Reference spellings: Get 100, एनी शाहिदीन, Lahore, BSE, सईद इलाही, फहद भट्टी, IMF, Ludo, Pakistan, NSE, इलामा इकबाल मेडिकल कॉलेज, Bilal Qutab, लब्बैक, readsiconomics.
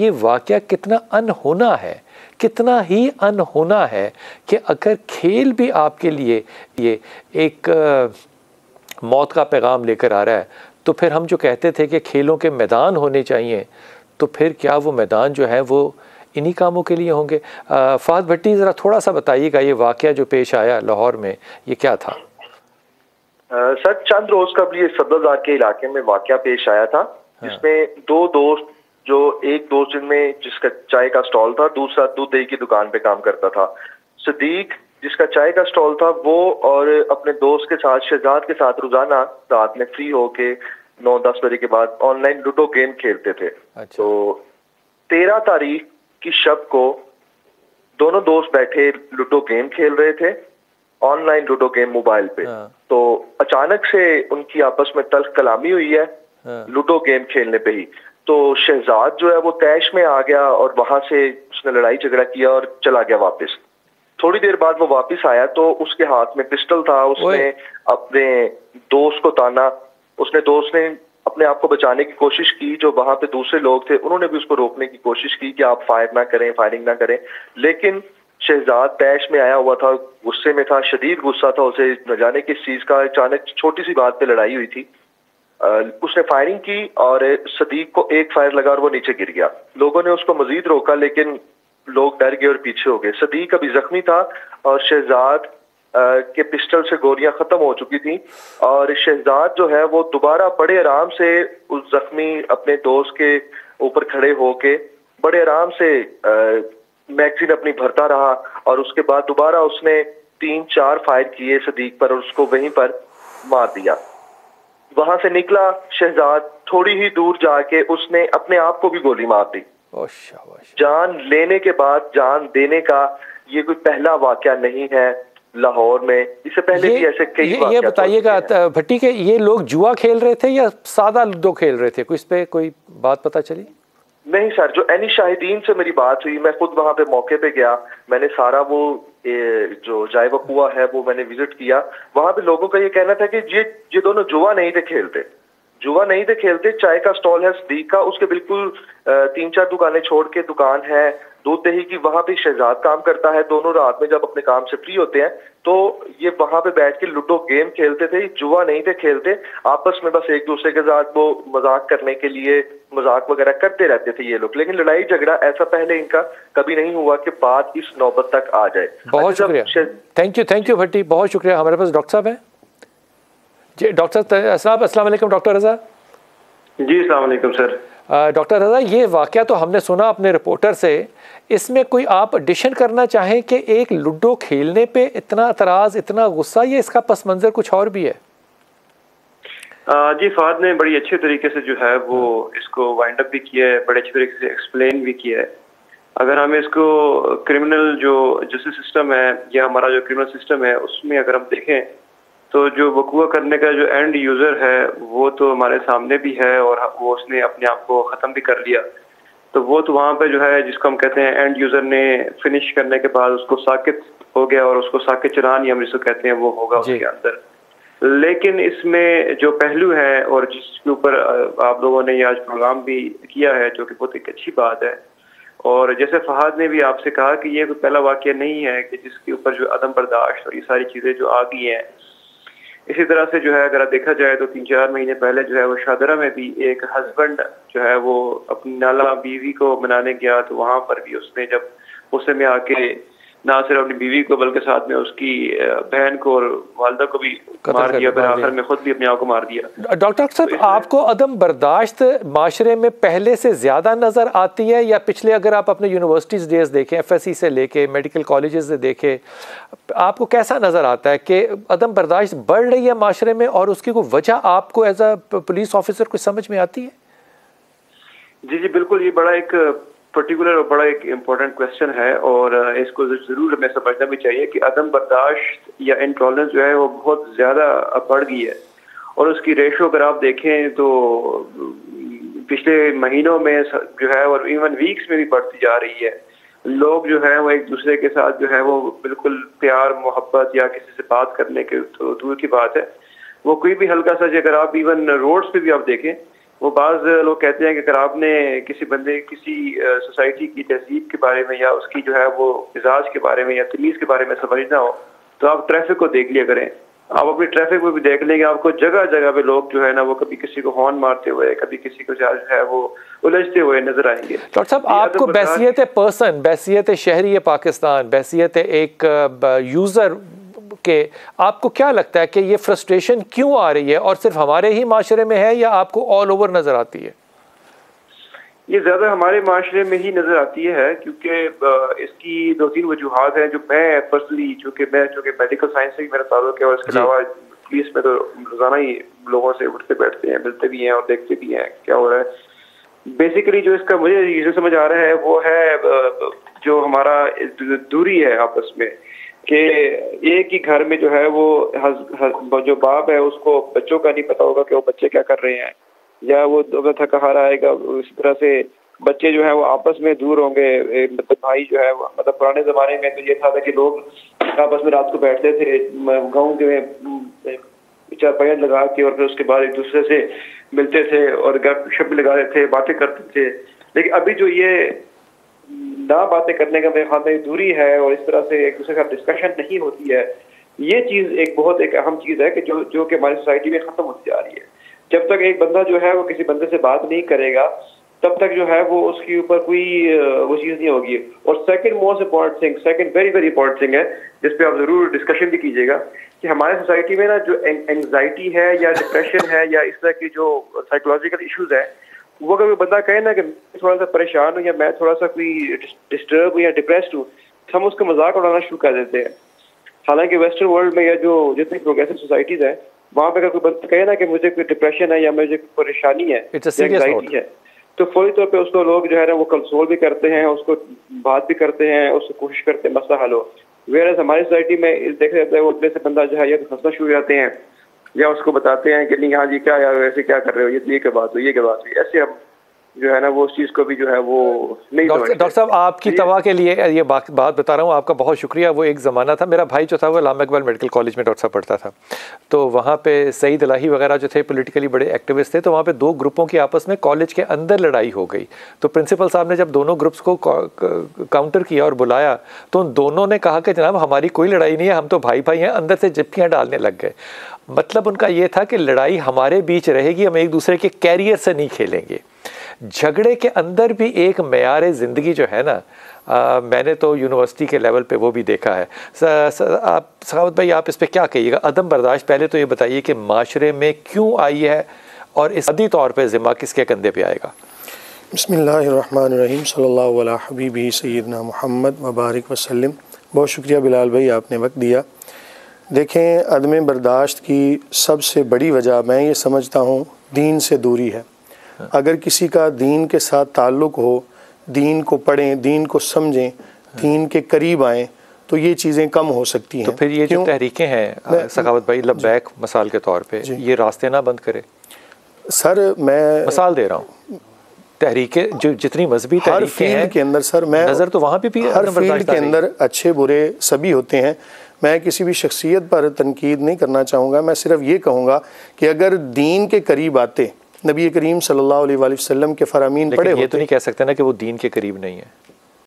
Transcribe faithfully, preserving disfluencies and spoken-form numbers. ये वाकया कितना अनहोना है, कितना ही अनहोना है कि अगर खेल भी आपके लिए ये एक आ, मौत का पैगाम लेकर आ रहा है, तो फिर हम जो कहते थे कि खेलों के मैदान होने चाहिए, तो फिर क्या वो मैदान जो है वो इन्हीं कामों के लिए होंगे? फहद भट्टी, ज़रा थोड़ा सा बताइएगा ये वाकया जो पेश आया लाहौर में, ये क्या था? आ, सर, चंद रोज़ कबल ये सदरबाजार के इलाके में वाकया पेश आया था, जिसमें दो दोस्त, जो एक दोस्त जिनमें जिसका चाय का स्टॉल था, दूसरा दूध दही की दुकान पे काम करता था, सदीक जिसका चाय का स्टॉल था, वो और अपने दोस्त के साथ शहजाद के साथ रोजाना रात में फ्री होके नौ दस बजे के बाद ऑनलाइन लूडो गेम खेलते थे। अच्छा। तो तेरह तारीख की शब को दोनों दोस्त बैठे लूडो गेम खेल रहे थे, ऑनलाइन लूडो गेम मोबाइल पे। हाँ। तो अचानक से उनकी आपस में तल्ख कलामी हुई है। हाँ। लूडो गेम खेलने पे ही तो शहजाद जो है वो तैश में आ गया और वहां से उसने लड़ाई झगड़ा किया और चला गया वापस। थोड़ी देर बाद वो वापस आया तो उसके हाथ में पिस्टल था, उसने अपने दोस्त को ताना, उसने दोस्त ने अपने आप को बचाने की कोशिश की, जो वहां पे दूसरे लोग थे उन्होंने भी उसको रोकने की कोशिश की कि आप फायर ना करें, फायरिंग ना करें, लेकिन शहजाद तैश में आया हुआ था, गुस्से में था, शदीद गुस्सा था उसे, न जाने किस चीज का, अचानक छोटी सी बात पे लड़ाई हुई थी। उसने फायरिंग की और सदीक को एक फायर लगा और वो नीचे गिर गया। लोगों ने उसको मजीद रोका लेकिन लोग डर गए और पीछे हो गए। सदीक अभी जख्मी था और शहजाद के पिस्टल से गोलियां खत्म हो चुकी थी और शहजाद जो है वो दोबारा बड़े आराम से उस जख्मी अपने दोस्त के ऊपर खड़े होके बड़े आराम से मैगजीन अपनी भरता रहा और उसके बाद दोबारा उसने तीन चार फायर किए सदीक पर और उसको वहीं पर मार दिया। वहां से निकला शहजाद, थोड़ी ही दूर जाके उसने अपने आप को भी गोली मार दी। जान लेने के बाद जान देने का ये कोई पहला वाकया नहीं है लाहौर में, इससे पहले भी ऐसे कई वाकया। ये बताइएगा भट्टी के, ये लोग जुआ खेल रहे थे या सादा लूडो खेल रहे थे, कोई इस पे कोई बात पता चली? नहीं सर, जो एनी शाहिदीन से मेरी बात हुई, मैं खुद वहां पे मौके पे गया, मैंने सारा वो ए, जो जाय वकुआ है वो मैंने विजिट किया। वहां पे लोगों का ये कहना था कि ये ये दोनों जुआ नहीं थे खेलते, जुआ नहीं थे खेलते। चाय का स्टॉल है सदीक का, उसके बिल्कुल तीन चार दुकानें छोड़ के दुकान है दूध दही की, वहां पे शहजाद काम करता है। दोनों रात में जब अपने काम से फ्री होते हैं तो ये वहां पे बैठ के लूडो गेम खेलते थे, जुआ नहीं थे खेलते। आपस में बस एक दूसरे के साथ वो मजाक करने के लिए मजाक वगैरह करते रहते थे ये लोग, लेकिन लड़ाई झगड़ा ऐसा पहले इनका कभी नहीं हुआ कि बात इस नौबत तक आ जाए। बहुत शुक्रिया, thank you, thank you Bhatti, बहुत शुक्रिया। हमारे पास डॉक्टर साहब हैं जी, डॉक्टर साहब अस्सलाम वालेकुम। डॉक्टर रजा जी, अस्सलाम वालेकुम सर। डॉक्टर रजा, ये वाकया तो हमने सुना अपने रिपोर्टर से, इसमें कोई आप एडिशन करना चाहें कि एक लूडो खेलने पे इतना एतराज़, इतना गुस्सा, ये इसका पस मंज़र कुछ और भी है? जी, फहद ने बड़ी अच्छे तरीके से जो है वो इसको वाइंड अप भी किया है, बड़े अच्छे तरीके से एक्सप्लेन भी किया है। अगर हमें इसको क्रिमिनल जो जस्टिस सिस्टम है या हमारा जो क्रिमिनल सिस्टम है उसमें अगर हम देखें तो जो वकूआ करने का जो एंड यूज़र है वो तो हमारे सामने भी है और वो उसने अपने आप को ख़त्म भी कर लिया, तो वो तो वहाँ पे जो है जिसको हम कहते हैं एंड यूज़र ने फिनिश करने के बाद उसको साकित हो गया और उसको साकित चलान या हम जिसको कहते हैं वो होगा उसके अंदर। लेकिन इसमें जो पहलू है और जिसके ऊपर आप लोगों ने आज प्रोग्राम भी किया है, जो कि बहुत एक अच्छी बात है, और जैसे फहद ने भी आपसे कहा कि ये कोई पहला वाकया नहीं है कि जिसके ऊपर जो अदम बर्दाश्त और ये सारी चीज़ें जो आ गई हैं। इसी तरह से जो है अगर देखा जाए तो तीन चार महीने पहले जो है वो शादरा में भी एक हस्बैंड जो है वो अपनी नाला बीवी को मनाने गया, तो वहाँ पर भी उसने जब गुस्से में आके ना सिर्फ अपनी बीवी को बल्कि साथ में उसकी बहन को और वालदा को भी मार दिया, फिर आखिर में खुद भी अपने आप को मार दिया। डॉक्टर साहब, तो आपको अदम बर्दाश्त माशरे में पहले से ज्यादा नजर आती है या पिछले, अगर आप अपने यूनिवर्सिटीज डेज देखें, एफ एस सी से लेके मेडिकल कॉलेजेस से देखें, आपको कैसा नजर आता है कि अदम बर्दाश्त बढ़ रही है माशरे में और उसकी कोई वजह आपको एज अ पुलिस ऑफिसर कुछ समझ में आती है? जी जी बिल्कुल, ये बड़ा एक पर्टिकुलर और बड़ा एक इम्पोर्टेंट क्वेश्चन है और इसको ज़रूर हमें समझना भी चाहिए कि अदम बर्दाश्त या इंटॉलरेंस जो है वो बहुत ज़्यादा बढ़ गई है और उसकी रेशो अगर आप देखें तो पिछले महीनों में जो है और इवन वीक्स में भी बढ़ती जा रही है। लोग जो है वो एक दूसरे के साथ जो है वो बिल्कुल प्यार मोहब्बत या किसी से बात करने के तो दूर की बात है, वो कोई भी हल्का सा, अगर आप इवन रोड्स पर भी आप देखें वो बाज़ लोग कहते हैं कि अगर आपने किसी बंदे किसी सोसाइटी की तहजीब के बारे में या उसकी जो है वो मिजाज के बारे में या तमीज़ के बारे में समझना हो तो आप ट्रैफिक को देख लिया करें। आप अपनी ट्रैफिक में भी देख लेंगे, आपको जगह जगह पे लोग जो है ना वो कभी किसी को हॉर्न मारते हुए कभी किसी को जो है वो उलझते हुए नजर आएंगे। डॉक्टर साहब आपको बैसियत पर्सन, बैसियत शहरी पाकिस्तान, बैसियत एक यूज़र के आपको क्या लगता है कि ये फ्रस्ट्रेशन क्यों आ रही है और सिर्फ हमारे ही माशरे में है या आपको ऑल ओवर नज़र आती है? ये ज़्यादा हमारे माशरे में ही नज़र आती है क्योंकि इसकी दो तीन वजूहात हैं जो मैं पर्सनली चूँकि मैं चूँकि मेडिकल साइंस से भी मेरा ताल्लुक है और इसके अलावा पुलिस में तो रोज़ाना ही लोगों से उठते बैठते हैं, मिलते भी हैं और देखते भी हैं क्या हो रहा है। बेसिकली जो इसका मुझे ये समझ आ रहा है वो है जो हमारा दूरी है आपस में कि एक ही घर में जो है वो हज, हज, जो बाप है उसको बच्चों का नहीं पता होगा कि वो बच्चे क्या कर रहे हैं या वो थका हारा आएगा। इस तरह से बच्चे जो है वो आपस में दूर होंगे। मतलब भाई जो है मतलब पुराने जमाने में तो ये था कि लोग आपस में रात को बैठते थे गाँव के चारपाइयाँ लगा के और फिर उसके बाद एक दूसरे से मिलते थे और गपशप लगाते थे, बातें करते थे। लेकिन अभी जो ये ना बातें करने का मेरे ख्याल में दूरी है और इस तरह से एक दूसरे का डिस्कशन नहीं होती है, ये चीज़ एक बहुत एक अहम चीज़ है कि जो जो कि हमारी सोसाइटी में ख़त्म होती जा रही है। जब तक एक बंदा जो है वो किसी बंदे से बात नहीं करेगा तब तक जो है वो उसके ऊपर कोई वो चीज़ नहीं होगी। और second most important thing, second very very important thing है जिस पे आप ज़रूर डिस्कशन भी कीजिएगा कि हमारे सोसाइटी में ना जो एंग्जाइटी है या डिप्रेशन है या इस तरह की जो साइकोलॉजिकल इशूज़ है वो अगर कोई बंदा कहे ना कि मैं थोड़ा सा परेशान हूँ या मैं थोड़ा सा कोई डिस्टर्ब हूँ या डिप्रेस्ड हूँ, हम उसका मजाक उड़ाना शुरू कर देते हैं। हालांकि वेस्टर्न वर्ल्ड में या जो जितनी प्रोग्रेसिव सोसाइटीज़ हैं वहाँ पे अगर कोई बंदा कहे ना कि मुझे कोई डिप्रेशन है या मुझे कोई परेशानी है, एंग्जाइटी है, तो फौरी तौर पे उसको लोग जो है ना वो कंसोल भी करते हैं, उसको बात भी करते हैं, उसको कोशिश करते हैं मसला हल हो। वेयर हमारी सोसाइटी में देखा जाता है वो अपने से बंदा जो है या तो हंसना शुरू हो जाते हैं या उसको बताते हैं कि नहीं हाँ जी क्या यार ऐसे क्या कर रहे हो, ये ये क्या बात हो, ये क्या बात हो। ऐसे हम जो है ना वो उस चीज़ को भी जो है वो नहीं। डॉक्टर साहब आपकी तवा के लिए ये बात बात बता रहा हूँ, आपका बहुत शुक्रिया। वो एक ज़माना था, मेरा भाई जो था वो इलामा इकबाल मेडिकल कॉलेज में डॉक्टर साहब पढ़ता था, तो वहाँ पे सईद इलाही वगैरह जो थे पॉलिटिकली बड़े एक्टिविस्ट थे, तो वहाँ पे दो ग्रुपों की आपस में कॉलेज के अंदर लड़ाई हो गई। तो प्रिंसिपल साहब ने जब दोनों ग्रुप्स को काउंटर किया और बुलाया तो उन दोनों ने कहा कि जनाब हमारी कोई लड़ाई नहीं है, हम तो भाई भाई हैं, अंदर से जिपकियाँ डालने लग गए। मतलब उनका ये था कि लड़ाई हमारे बीच रहेगी, हम एक दूसरे के कैरियर से नहीं खेलेंगे। झगड़े के अंदर भी एक मयार ज़िंदगी जो है ना, आ, मैंने तो यूनिवर्सिटी के लेवल पे वो भी देखा है। स, स, आप सखावत भाई आप इस पे क्या कहिएगा? अदम बर्दाश्त पहले तो ये बताइए कि माशरे में क्यों आई है और इस अदी तौर पे ज़िम्मा किसके कंधे पे आएगा? बिस्मिल्लाहिर्रहमानिर्रहीम, सल्लल्लाहु अला हबीबी सय्यदना मुहम्मद वबारक वसल्लम। बहुत शुक्रिया बिलाल भाई, आपने वक्त दिया। देखें, अदम बर्दाश्त की सबसे बड़ी वजह मैं ये समझता हूँ दीन से दूरी है। अगर किसी का दीन के साथ ताल्लुक़ हो, दीन को पढ़ें, दीन को समझें, दीन के करीब आएं, तो ये चीज़ें कम हो सकती हैं। तो फिर ये जो तहरीकें हैं सखावत भाई, लब्बैक मिसाल के तौर पे, ये रास्ते ना बंद करें। सर मैं मिसाल दे रहा हूँ, तहरीकें जो जितनी मजहबी हर फील्ड के अंदर, सर मैं नज़र तो वहाँ पे भी हर फील्ड के अंदर अच्छे बुरे सभी होते हैं। मैं किसी भी शख्सियत पर तनकीद नहीं करना चाहूँगा, मैं सिर्फ ये कहूँगा कि अगर दीन के करीब आते नबी करीम सल्लल्लाहु अलैहि वसल्लम के फरामीन पढ़े, ये तो नहीं कह सकते ना कि वो दीन के करीब नहीं है।